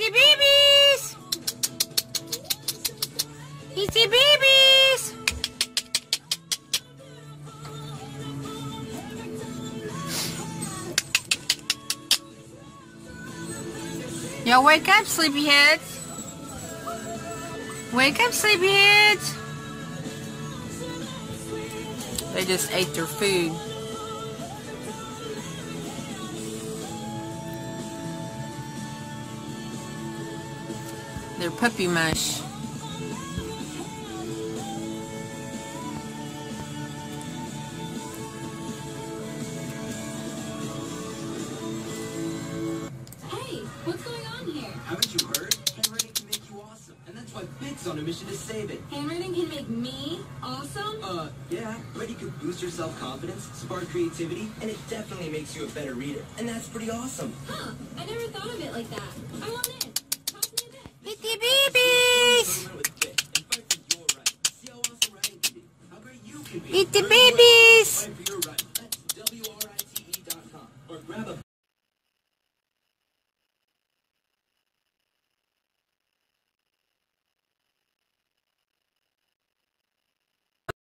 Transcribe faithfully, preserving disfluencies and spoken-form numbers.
the babies. It's the babies. Yo, wake up, sleepyheads. Wake up, sleepyheads. They just ate their food. Their puppy mush. Hey, what's going on here? Haven't you heard? Handwriting can make you awesome. And that's why Bit's on a mission to save it. Handwriting can make me awesome? Uh, yeah. But you could boost your self-confidence, spark creativity, and it definitely makes you a better reader. And that's pretty awesome. Huh. I never thought of it like that. I want it. Bitty babies! Bitty babies!